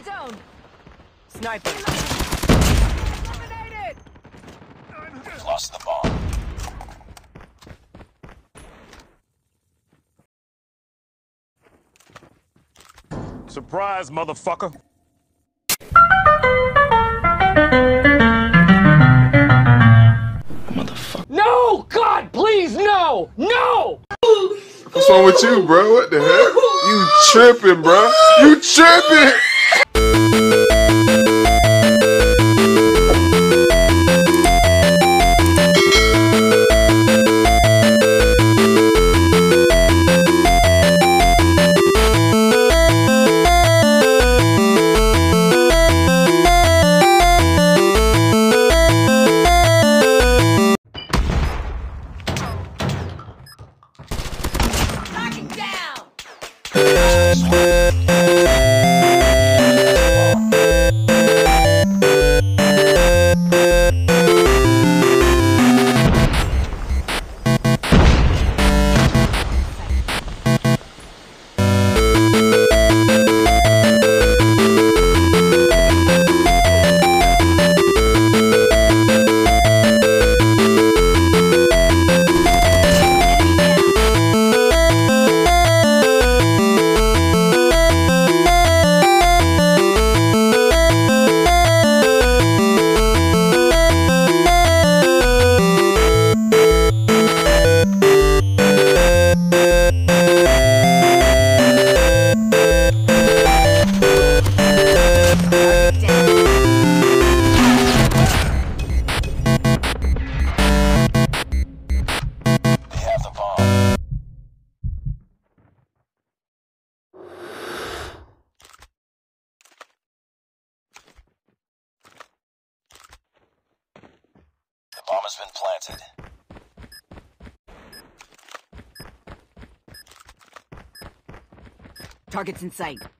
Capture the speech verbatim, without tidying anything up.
Enemy down. Sniper. Eliminated. We've lost the bomb. Surprise, motherfucker. Motherfucker. No, God, please, no, no. What's wrong with you, bro? What the heck? You tripping, bro? You tripping? Been planted. Targets in sight.